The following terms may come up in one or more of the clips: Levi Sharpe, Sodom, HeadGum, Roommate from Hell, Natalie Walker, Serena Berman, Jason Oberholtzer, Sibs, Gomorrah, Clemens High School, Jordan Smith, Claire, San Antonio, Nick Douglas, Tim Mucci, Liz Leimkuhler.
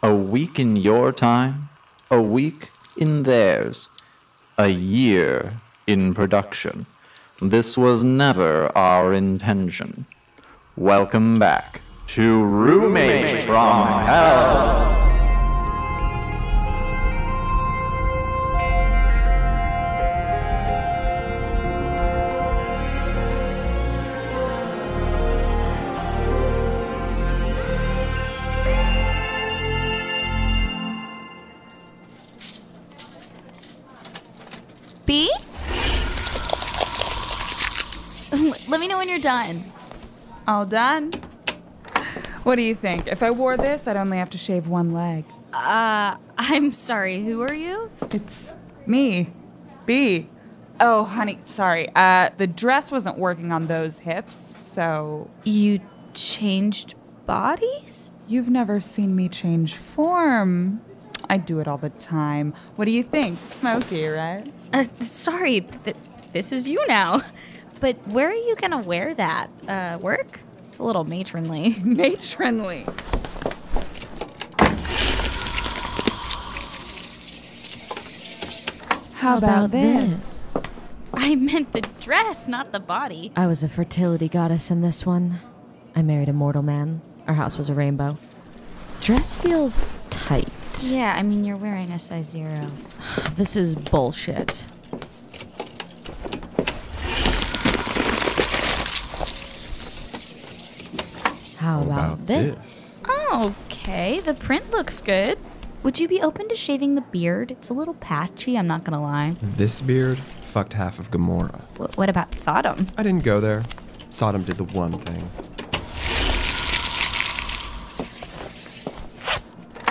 A week in your time, a week in theirs, a year in production. This was never our intention. Welcome back to Roommate from Hell. B? Let me know when you're done. All done. What do you think? If I wore this, I'd only have to shave one leg. I'm sorry, who are you? It's me, B. Oh, honey, sorry. The dress wasn't working on those hips, so... You changed bodies? You've never seen me change form. I do it all the time. What do you think? Smoky, right? Sorry, this is you now. But where are you gonna wear that? Work? It's a little matronly. Matronly. How about this? I meant the dress, not the body. I was a fertility goddess in this one. I married a mortal man. Our house was a rainbow. Dress feels tight. Yeah, I mean, you're wearing a size 0. This is bullshit. How about this? Oh, okay, the print looks good. Would you be open to shaving the beard? It's a little patchy, I'm not gonna lie. This beard fucked half of Gomorrah. What about Sodom? I didn't go there. Sodom did the one thing.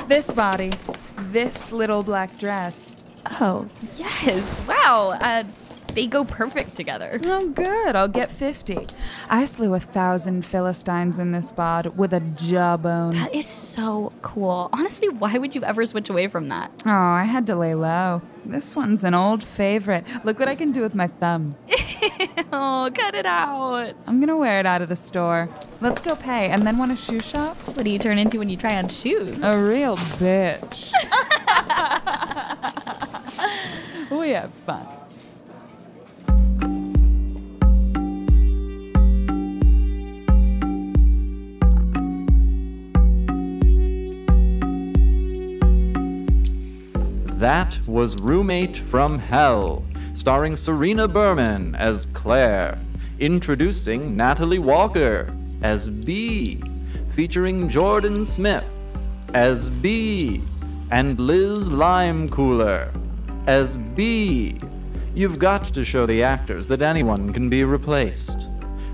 This body, this little black dress. Oh, yes, wow, they go perfect together. Oh, good, I'll get 50. I slew 1,000 Philistines in this bod with a jawbone. That is so cool. Honestly, why would you ever switch away from that? Oh, I had to lay low. This one's an old favorite. Look what I can do with my thumbs. Oh, cut it out. I'm gonna wear it out of the store. Let's go pay and then want a shoe shop? What do you turn into when you try on shoes? A real bitch. We have fun. That was Roommate from Hell, starring Serena Berman as Claire, introducing Natalie Walker as B, featuring Jordan Smith as B, and Liz Leimkuhler as B. You've got to show the actors that anyone can be replaced.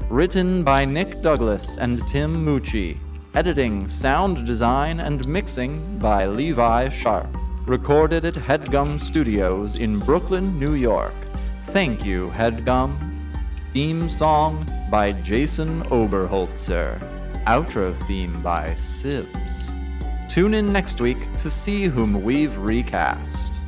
Written by Nick Douglas and Tim Mucci. Editing, sound design, and mixing by Levi Sharpe. Recorded at HeadGum Studios in Brooklyn, New York. Thank you, HeadGum. Theme song by Jason Oberholtzer. Outro theme by Sibs. Tune in next week to see whom we've recast.